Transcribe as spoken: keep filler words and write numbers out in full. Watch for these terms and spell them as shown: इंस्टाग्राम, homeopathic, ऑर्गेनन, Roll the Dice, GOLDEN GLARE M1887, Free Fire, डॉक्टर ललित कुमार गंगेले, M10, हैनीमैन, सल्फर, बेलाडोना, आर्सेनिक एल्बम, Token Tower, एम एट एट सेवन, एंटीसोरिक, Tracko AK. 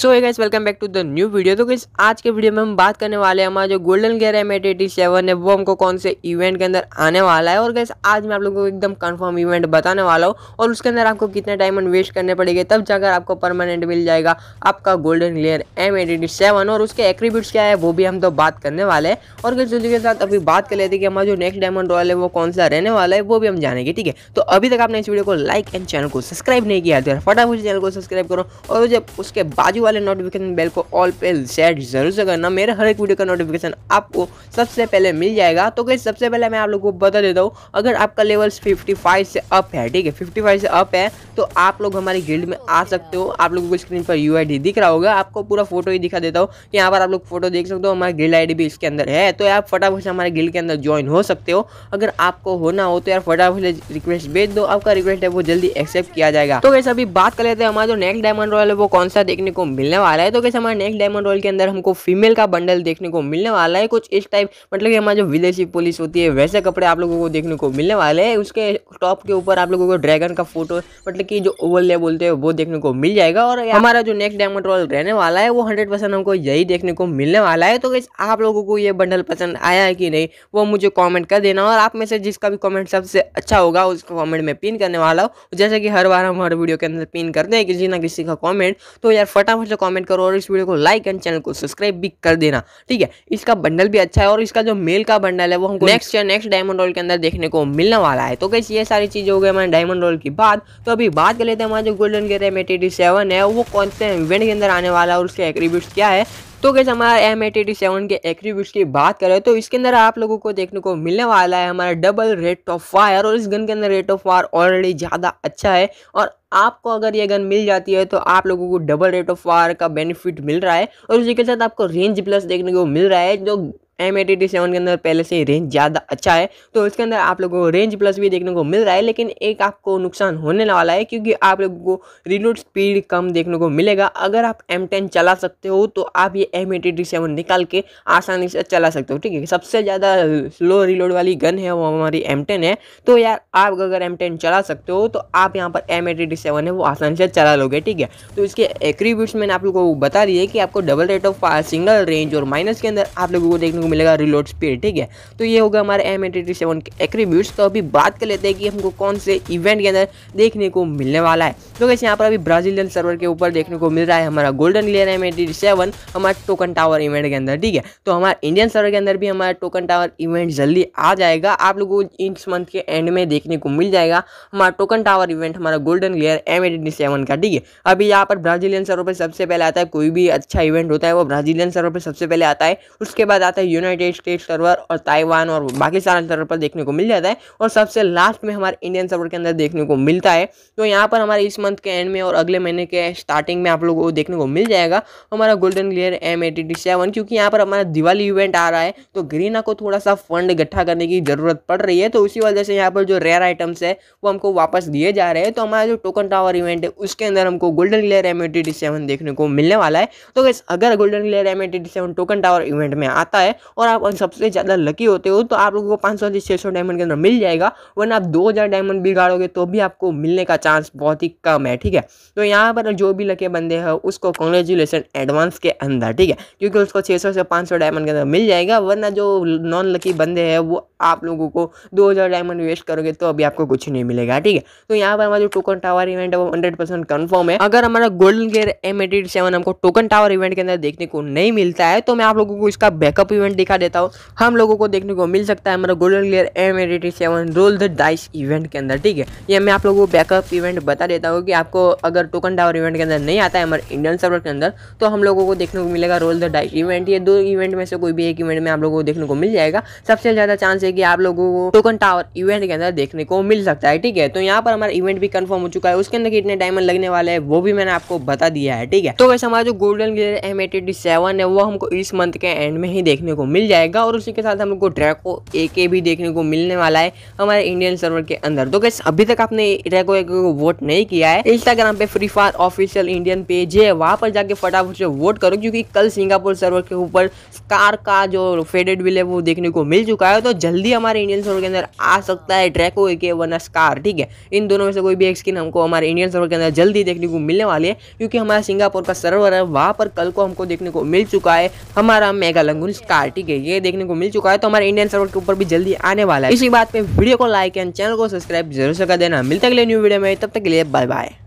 So hey guys, welcome back to the new video. तो guys आज के video में हम बात करने वाले हैं हमारा जो golden glare एम एट एट सेवन है वो हमको कौन से इवेंट के अंदर आने वाला है। और गाइस आज मैं आप लोगों को एकदम कंफर्म इवेंट बताने वाला हूँ और उसके अंदर आपको कितने डायमंड वेस्ट करने पड़ेंगे तब जाकर आपको परमानेंट मिल जाएगा आपका golden glare एम एट एट सेवन। और उसके एक्ट्रीब्यूट्स क्या है वो भी हम तो बात करने वाले हैं। और गाइस उसी के साथ अभी बात कर लेते हैं कि हमारा जो नेक्स्ट डायमंड रॉयल है वो कौन सा रहने वाला है वो भी हम जानेंगे, ठीक है। तो अभी तक आपने इस वीडियो को लाइक एंड चैनल को सब्सक्राइब नहीं किया तो फटाफट चैनल को सब्सक्राइब करो और जब उसके बाजू वाले नोटिफिकेशन बेल को ऑल पे सेट जरूर से करना। मेरे हर एक वीडियो का नोटिफिकेशन आपको सबसे पहले मिल जाएगा। तो गाइस सबसे पहले मैं आप लोगों को बता देता हूँ, अगर आपका लेवल पचपन से अप है, ठीक है, पचपन से अप है तो आप लोग हमारी गिल्ड में आ सकते हो। आप लोगों को स्क्रीन पर यू आई डी दिख रहा होगा, आपको पूरा फोटो ही दिखा देता हूँ कि यहाँ पर आप लोग फोटो देख सकते हो। हमारी गिल्ड आई डी भी इसके अंदर है तो आप फटाफट से हमारे गिल्ड के अंदर ज्वाइन हो सकते हो। अगर आपको होना हो तो यार फटाफट से रिक्वेस्ट भेज दो, आपका रिक्वेस्ट है वो जल्दी एक्सेप्ट किया जाएगा। तो गाइस अभी बात कर लेते हैं हमारा जो नेक्स्ट डायमंड रॉयल है वो कौन सा देखने को मिलने वाला है। तो कैसे हमारे नेक्स्ट डायमंड रॉयल के अंदर हमको फीमेल का बंडल देखने को मिलने वाला है, कुछ इस टाइप, मतलब कि हमारे जो विदेशी पुलिस होती है वैसे कपड़े आप लोगों को देखने को मिलने वाले हैं। उसके टॉप के ऊपर आप लोगों को ड्रैगन का फोटो, मतलब कि जो ओवरले बोलते हैं वो देखने को मिल जाएगा। और हमारा जो नेक्स्ट डायमंड रॉयल रहने वाला है वो हंड्रेड परसेंट हमको यही देखने को मिलने वाला है। तो कैसे आप लोगों को ये बंडल पसंद आया है कि नहीं वो मुझे कॉमेंट कर देना। और आप में से जिसका भी कॉमेंट सबसे अच्छा होगा उसको कॉमेंट में पिन करने वाला हूँ, जैसे कि हर बार हम हर वीडियो के अंदर पिन करते हैं किसी ना किसी का कॉमेंट। तो यार फटाफट से कमेंट करो और इस वीडियो को लाइक एंड चैनल को सब्सक्राइब भी कर देना, ठीक है। इसका बंडल भी अच्छा है और इसका जो मेल का बंडल है वो हमको नेक्स्ट या नेक्स्ट डायमंड रॉयल के अंदर देखने को मिलने वाला है। तो गाइस ये सारी चीजें हो गई हमारे डायमंड रॉयल की बात। तो अभी बात कर लेते हैं हमारा जो golden glare एम एट एट सेवन है वो कौन से इवेंट के अंदर आने वाला है और उसके एट्रीब्यूट्स क्या है। तो गाइस हमारा एम एट एट सेवन के एक्ट्रीब्यूट्स की बात करें तो इसके अंदर आप लोगों को देखने को मिलने वाला है हमारा डबल रेट ऑफ फायर। और इस गन के अंदर रेट ऑफ फायर ऑलरेडी ज़्यादा अच्छा है और आपको अगर ये गन मिल जाती है तो आप लोगों को डबल रेट ऑफ फायर का बेनिफिट मिल रहा है। और उसी के साथ आपको रेंज प्लस देखने को मिल रहा है, जो एम एट एट सेवन के अंदर पहले से ही रेंज ज़्यादा अच्छा है तो इसके अंदर आप लोगों को रेंज प्लस भी देखने को मिल रहा है। लेकिन एक आपको नुकसान होने वाला है क्योंकि आप लोगों को रीलोड स्पीड कम देखने को मिलेगा। अगर आप एम टेन चला सकते हो तो आप ये एम एट एट सेवन निकाल के आसानी से चला सकते हो, ठीक है। सबसे ज़्यादा स्लो रीलोड वाली गन है वो हमारी एम टेन है। तो यार आप अगर एम टेन चला सकते हो तो आप यहाँ पर एम एट एट सेवन है वो आसानी से चला लोगे, ठीक है। तो इसके एक्ट्रीब्यूट्स मैंने आप लोगों को बता दिए कि आपको double rate of fire, single range और माइनस के अंदर आप लोगों को देखने मिलेगा रिलोड स्पीड, ठीक है। तो ये होगा हमारे एम एट एट सेवन के एट्रीब्यूट्स। तो अभी बात कर लेते हैं कि हमको कौन से इवेंट के अंदर देखने को मिलने वाला है। तो वैसे यहाँ पर अभी ब्राजीलियन सर्वर के ऊपर देखने को मिल रहा है हमारा golden glare एम एट एट सेवन हमारे टोकन टावर इवेंट के अंदर, ठीक है। तो हमारे इंडियन सर्वर के अंदर भी हमारा टोकन टावर इवेंट जल्दी आ जाएगा, आप लोगों को इस मंथ के एंड में देखने को मिल जाएगा हमारा टोकन टावर इवेंट हमारा golden glare एम एट एट सेवन का, ठीक है। अभी यहाँ पर ब्राजीलियन सर्वर पर सबसे पहले आता है, कोई भी अच्छा इवेंट होता है वो ब्राजीलियन सर्वर पर सबसे पहले आता है, उसके बाद आता है यूनाइटेड स्टेट्स सर्वर और ताइवान और बाकी सारे सर्वर पर देखने को मिल जाता है और सबसे लास्ट में हमारे इंडियन सर्वर के अंदर देखने को मिलता है। तो यहाँ पर हमारे इस मंथ के एंड में और अगले महीने के स्टार्टिंग में आप लोगों को देखने को मिल जाएगा हमारा golden glare एम एट एट सेवन, क्योंकि यहाँ पर हमारा दिवाली इवेंट आ रहा है तो ग्रीना को थोड़ा सा फंड इकट्ठा करने की जरूरत पड़ रही है। तो उसी वजह से यहाँ पर जो रेयर आइटम्स है वो हमको वापस दिए जा रहे हैं। तो हमारा जो टोकन टावर इवेंट है उसके अंदर हमको golden glare एम एट एट सेवन देखने को मिलने वाला है। तो गाइस अगर golden glare एम एट एट सेवन token tower event में आता है और आप सबसे ज़्यादा लकी होते हो तो आप लोगों को पाँच सौ से छः सौ डायमंड के अंदर मिल जाएगा, वरना आप दो हज़ार डायमंड बिगाड़ोगे तो भी आपको मिलने का चांस बहुत ही कम है, ठीक है। तो यहाँ पर जो भी लके बंदे हैं उसको कॉन्ग्रेचुलेसन एडवांस के अंदर, ठीक है, क्योंकि उसको छः सौ से पाँच सौ डायमंड के अंदर मिल जाएगा, वरना जो नॉन लकी बंदे हैं वो आप लोगों को दो हज़ार डायमंड वेस्ट करोगे तो अभी आपको कुछ नहीं मिलेगा, ठीक है। तो यहाँ पर हमारा जो टोकन टावर इवेंट है वो हंड्रेड परसेंट कन्फर्म है। अगर हमारा golden glare एम एट एट सेवन हमको टोकन टावर इवेंट के अंदर देखने को नहीं मिलता है तो मैं आप लोगों को इसका बैकअप इवेंट दिखा देता हूँ। हम लोगों को देखने को मिल सकता है हमारा golden glare एम एट एट सेवन roll the dice event के अंदर, ठीक है। ये मैं आप लोगों को बैकअप इवेंट बता देता हूँ कि आपको अगर टोकन टावर इवेंट के अंदर नहीं आता है हमारे इंडियन सर्वर के अंदर तो हम लोगों को देखने को मिलेगा रोल द डाइस इवेंट। ये दो इवेंट में से कोई भी एक इवेंट में आप लोगों को देखने को मिल जाएगा, सबसे ज़्यादा चांस है कि आप लोगों को टोकन टावर इवेंट के अंदर देखने को मिल सकता है, ठीक है। तो यहाँ पर हमारा इवेंट भी कन्फर्म हो चुका है, उसके अंदर कितने डायमंड लगने वाले हैं वो भी मैंने आपको बता दिया है, ठीक है। तो वैसे हमारा जो golden glare एम एट एट सेवन है वो हमको इस मंथ के एंड में ही देखने को मिल जाएगा। और उसी के साथ हम लोग को ट्रैको एके भी देखने को मिलने वाला है हमारे इंडियन सर्वर के अंदर। तो गाइस अभी तक आपने ट्रैको एके को वोट नहीं किया है, इंस्टाग्राम पे Free Fire official Indian page है, वहाँ पर जाके फटाफट से वोट करो, क्योंकि कल सिंगापुर सर्वर के ऊपर स्कार का जो फेडेड बिल है वो देखने को मिल चुका है। तो जल्दी हमारे इंडियन सर्वर के अंदर आ सकता है ट्रैको एके वरना स्कार, ठीक है। इन दोनों में से कोई भी एक स्किन हमको हमारे इंडियन सर्वर के अंदर जल्दी देखने को मिलने वाली है, क्योंकि हमारा सिंगापुर का सर्वर है वहाँ पर कल को हमको देखने को मिल चुका है हमारा मेगा लंगून स्कार, ठीक है, ये देखने को मिल चुका है। तो हमारे इंडियन सर्वर के ऊपर भी जल्दी आने वाला है। इसी बात पे वीडियो को लाइक एंड चैनल को सब्सक्राइब जरूर से कर देना। मिलते अगले न्यू वीडियो में, तब तक के लिए बाय बाय।